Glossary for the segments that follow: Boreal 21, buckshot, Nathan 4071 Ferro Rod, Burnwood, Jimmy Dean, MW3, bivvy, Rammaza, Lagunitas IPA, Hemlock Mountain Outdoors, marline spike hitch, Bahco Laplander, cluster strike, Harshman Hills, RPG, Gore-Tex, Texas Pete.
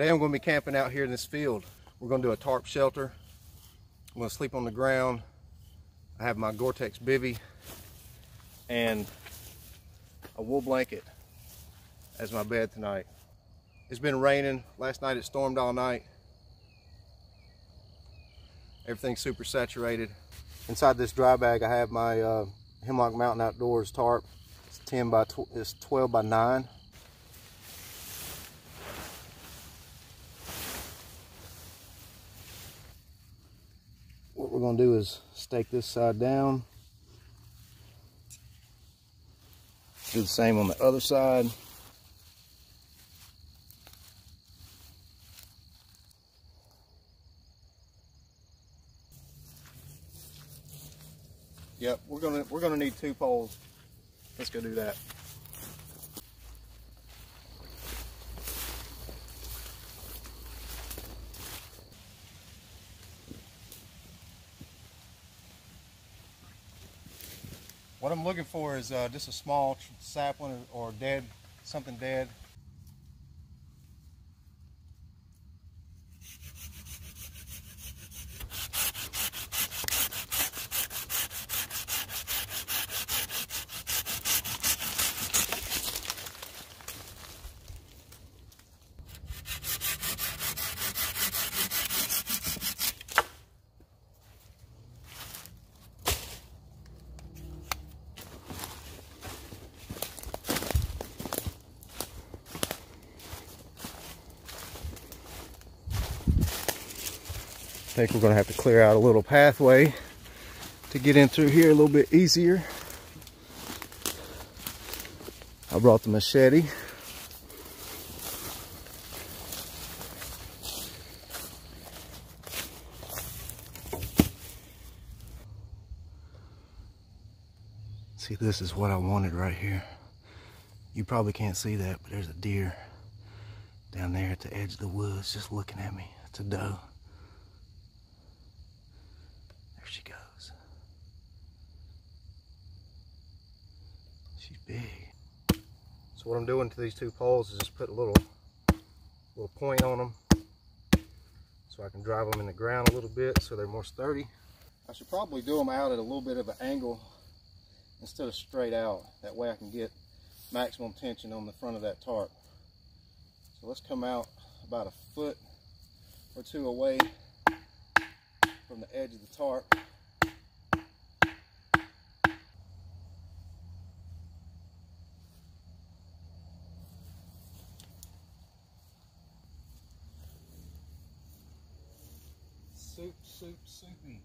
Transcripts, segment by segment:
Today I'm going to be camping out here in this field. We're going to do a tarp shelter. I'm going to sleep on the ground. I have my Gore-Tex bivvy and a wool blanket as my bed tonight. It's been raining. Last night it stormed all night. Everything's super saturated. Inside this dry bag I have my Hemlock Mountain Outdoors tarp. It's 12 by 9. What we're going to do is stake this side down. Do the same on the other side. Yep, we're gonna need two poles. Let's go do that. What I'm looking for is just a small sapling or dead, something dead. I think we're going to have to clear out a little pathway to get in through here a little bit easier. I brought the machete. See, this is what I wanted right here. You probably can't see that, but there's a deer down there at the edge of the woods just looking at me. It's a doe. She goes. She's big. So what I'm doing to these two poles is just put a little point on them so I can drive them in the ground a little bit so they're more sturdy. I should probably do them out at a little bit of an angle instead of straight out. That way I can get maximum tension on the front of that tarp. So let's come out about a foot or two away from the edge of the tarp. Soupy.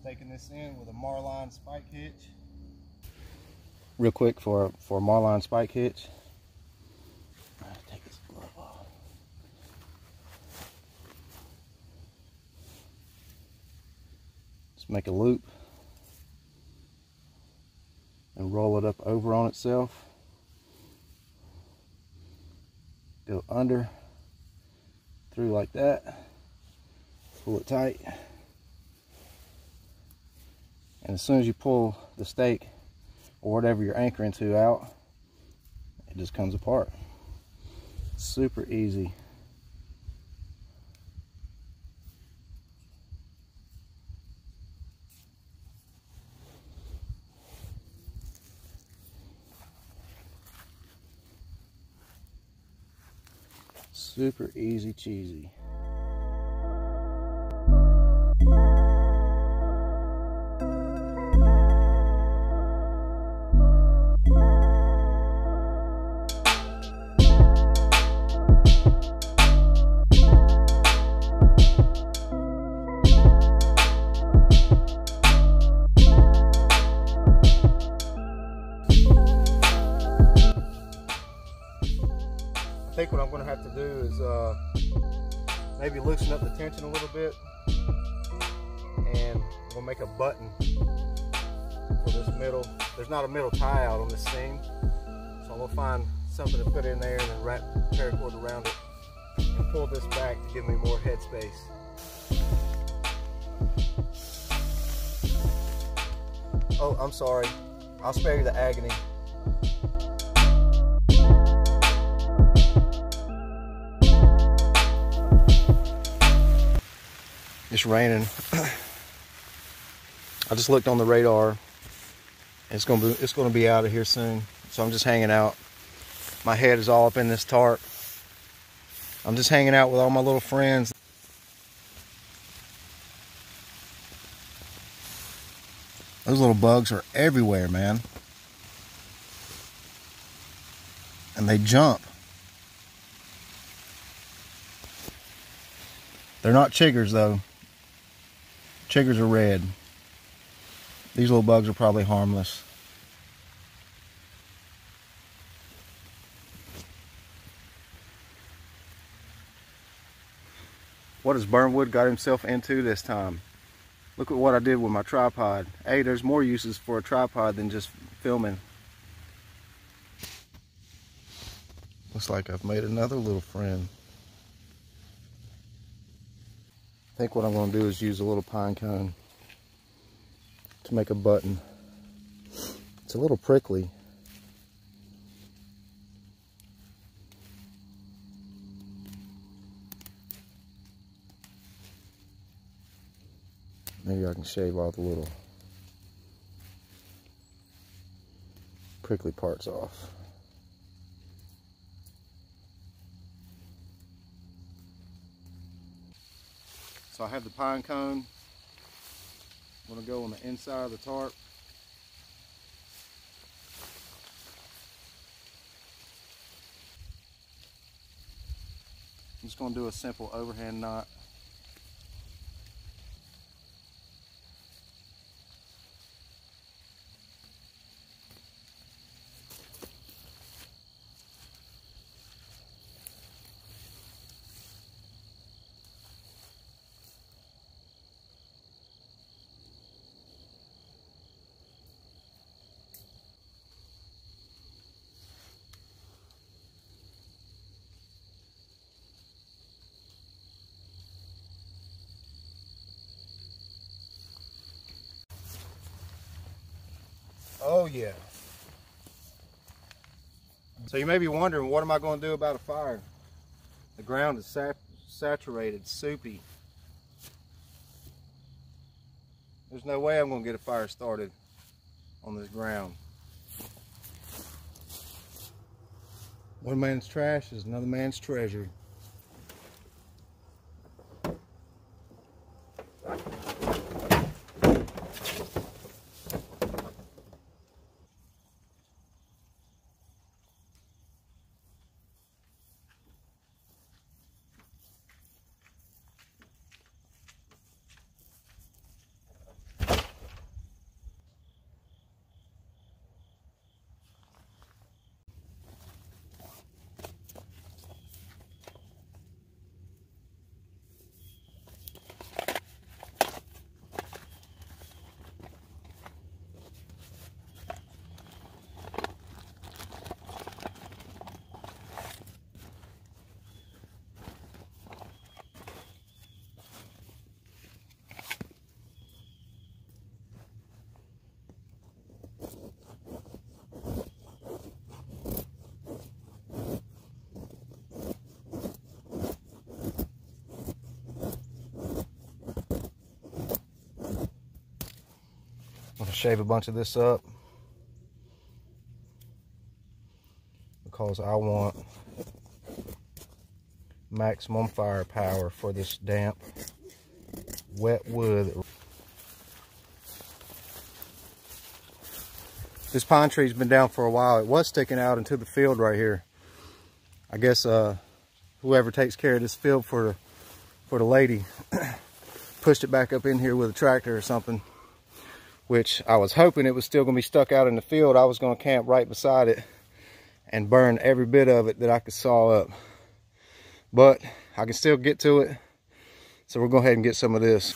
Staking this in with a marline spike hitch. Real quick for a marline spike hitch. Make a loop and roll it up over on itself, go under through like that, pull it tight, and as soon as you pull the stake or whatever you're anchoring to out, it just comes apart. Super easy. Super easy cheesy. I think what I'm going to have to do is maybe loosen up the tension a little bit, and we'll make a button for this middle. There's not a middle tie out on this thing, so I'm going to find something to put in there and then wrap the paracord around it and pull this back to give me more headspace. Oh, I'm sorry. I'll spare you the agony. It's raining. I just looked on the radar, and it's gonna be out of here soon. So I'm just hanging out. My head is all up in this tarp. I'm just hanging out with all my little friends. Those little bugs are everywhere, man. And they jump. They're not chiggers, though. Chiggers are red. These little bugs are probably harmless. What has Burnwood got himself into this time? Look at what I did with my tripod. Hey, there's more uses for a tripod than just filming. Looks like I've made another little friend. I think what I'm gonna do is use a little pine cone to make a button. It's a little prickly. Maybe I can shave all the little prickly parts off. So I have the pine cone. I'm gonna go on the inside of the tarp. I'm just gonna do a simple overhand knot. Oh yeah. So you may be wondering, what am I going to do about a fire? The ground is saturated, soupy. There's no way I'm going to get a fire started on this ground. One man's trash is another man's treasure. Shave a bunch of this up because I want maximum firepower for this damp, wet wood. This pine tree's been down for a while. It was sticking out into the field right here. I guess whoever takes care of this field for the lady pushed it back up in here with a tractor or something. Which I was hoping it was still gonna be stuck out in the field. I was gonna camp right beside it and burn every bit of it that I could saw up. But I can still get to it. So we'll go ahead and get some of this.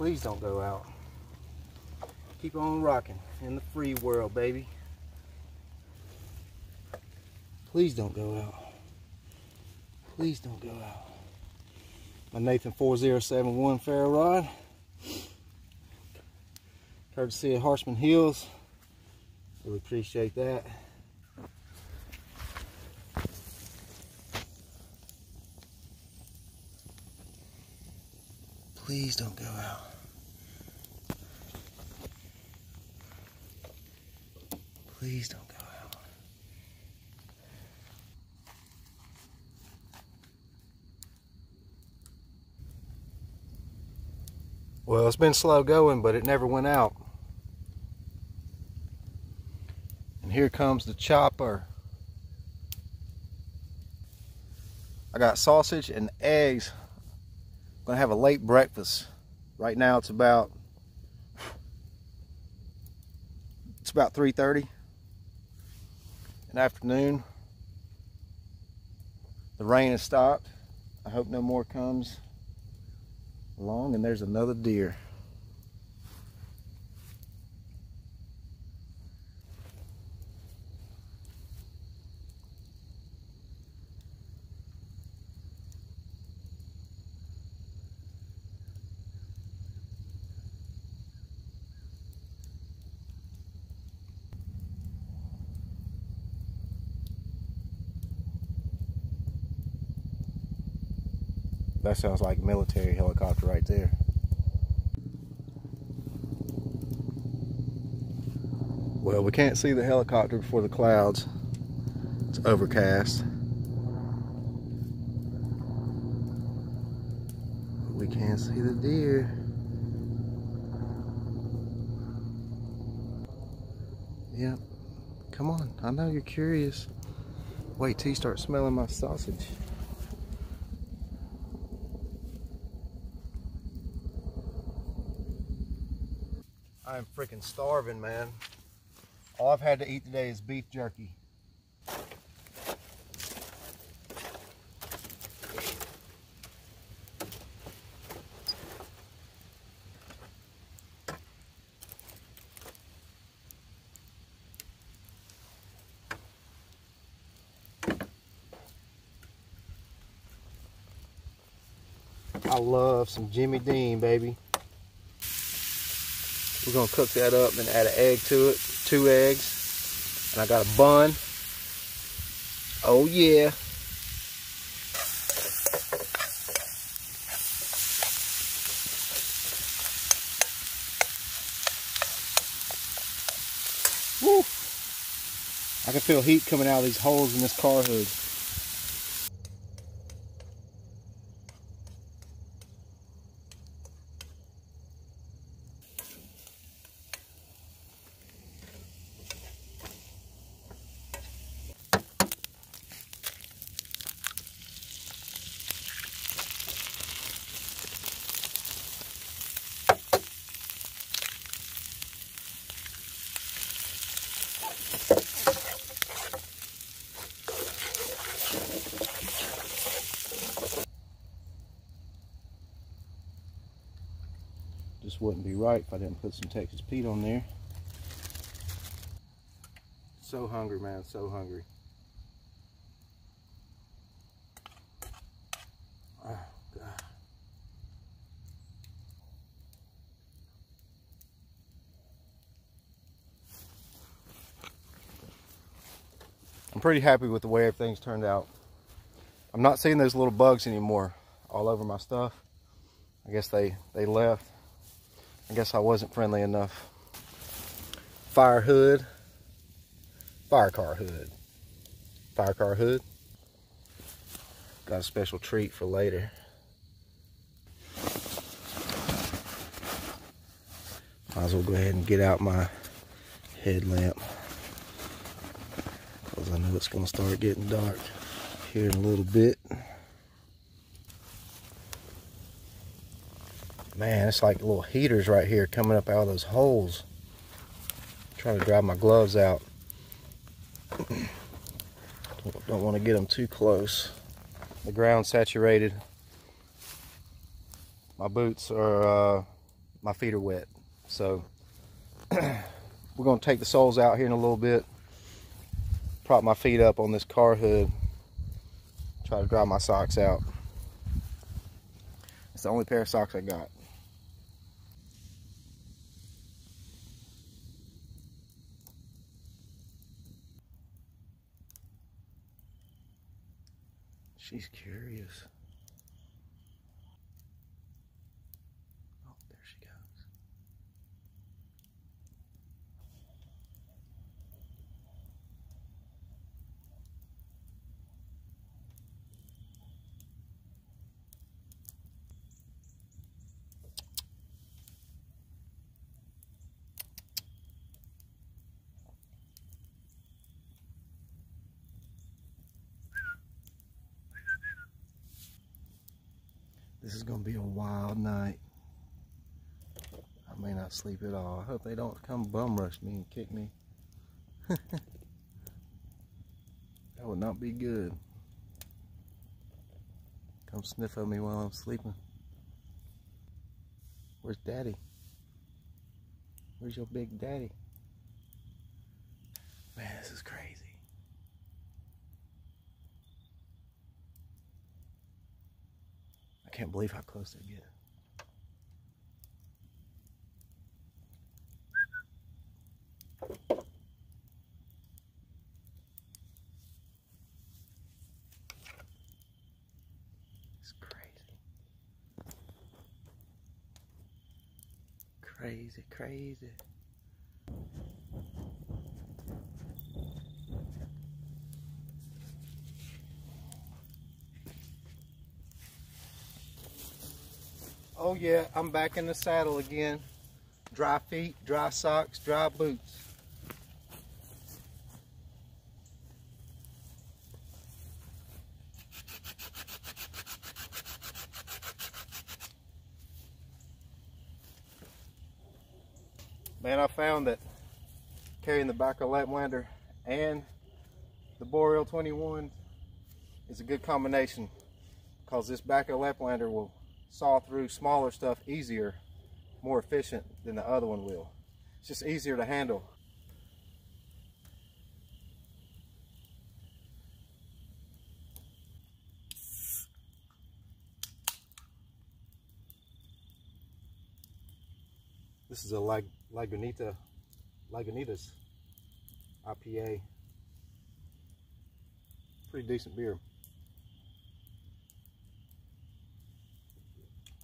Please don't go out. Keep on rocking in the free world, baby. Please don't go out. Please don't go out. My Nathan 4071 Ferro Rod. Courtesy of Harshman Hills. Really appreciate that. Please don't go out. Please don't go out. Well, it's been slow going, but it never went out. And here comes the chopper. I got sausage and eggs. I'm gonna have a late breakfast. Right now it's about 3:30. In the afternoon, the rain has stopped. I hope no more comes along. And there's another deer. That sounds like a military helicopter right there. Well, we can't see the helicopter before the clouds. It's overcast. But we can see the deer. Yep. Come on, I know you're curious. Wait till you start smelling my sausage. I'm freaking starving, man. All I've had to eat today is beef jerky. I love some Jimmy Dean, baby. We're gonna cook that up and add an egg to it, 2 eggs, and I got a bun. Oh yeah. Woo! I can feel heat coming out of these holes in this car hood. Just wouldn't be right if I didn't put some Texas Pete on there. So hungry, man, so hungry. Oh, God. I'm pretty happy with the way everything's turned out. I'm not seeing those little bugs anymore all over my stuff. I guess they left. I guess I wasn't friendly enough. Fire hood. Fire car hood. Fire car hood. Got a special treat for later. Might as well go ahead and get out my headlamp. Because I know it's going to start getting dark here in a little bit. Man, it's like little heaters right here coming up out of those holes. I'm trying to dry my gloves out. Don't want to get them too close. The ground's saturated. My boots are my feet are wet. So we're gonna take the soles out here in a little bit, prop my feet up on this car hood, try to dry my socks out. It's the only pair of socks I got. She's curious. Oh, there she goes. This is going to be a wild night. I may not sleep at all. I hope they don't come bum rush me and kick me. That would not be good. Come sniff at me while I'm sleeping. Where's daddy? Where's your big daddy? Man, this is crazy. I can't believe how close they're getting. It's crazy. Crazy, crazy. Oh yeah, I'm back in the saddle again. Dry feet, dry socks, dry boots. Man, I found that carrying the Bahco Laplander and the Boreal 21 is a good combination, because this Bahco Laplander will saw through smaller stuff easier, more efficient than the other one will. It's just easier to handle. This is a Lagunitas IPA. Pretty decent beer.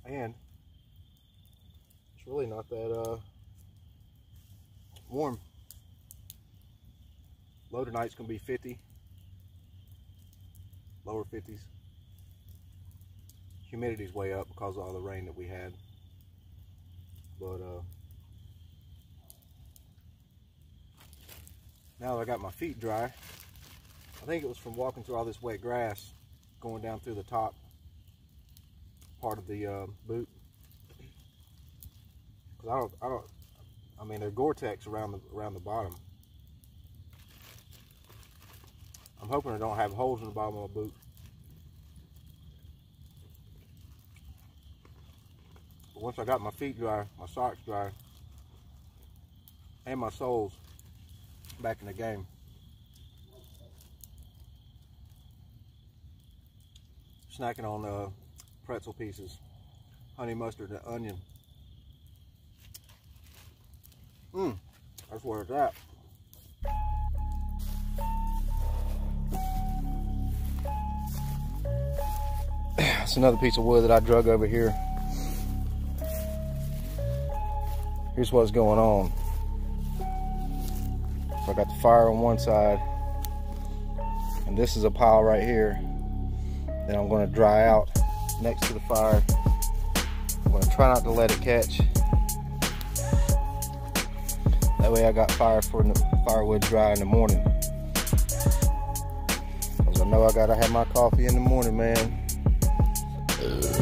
And it's really not that warm. Low tonight's gonna be 50, lower 50s. Humidity's way up because of all the rain that we had. But now that I got my feet dry, I think it was from walking through all this wet grass, going down through the top part of the boot, because I mean they're Gore-Tex around the bottom. I'm hoping I don't have holes in the bottom of my boot. But once I got my feet dry, my socks dry, and my soles back in the game, snacking on pretzel pieces, honey mustard and onion. That's where it's at. It's another piece of wood that I drug over here. Here's what's going on. So I got the fire on one side, and this is a pile right here that I'm going to dry out next to the fire. I'm gonna try not to let it catch. That way I got firewood dry in the morning. Cause I know I gotta have my coffee in the morning, man.